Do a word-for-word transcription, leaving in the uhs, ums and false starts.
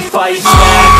sacrifice.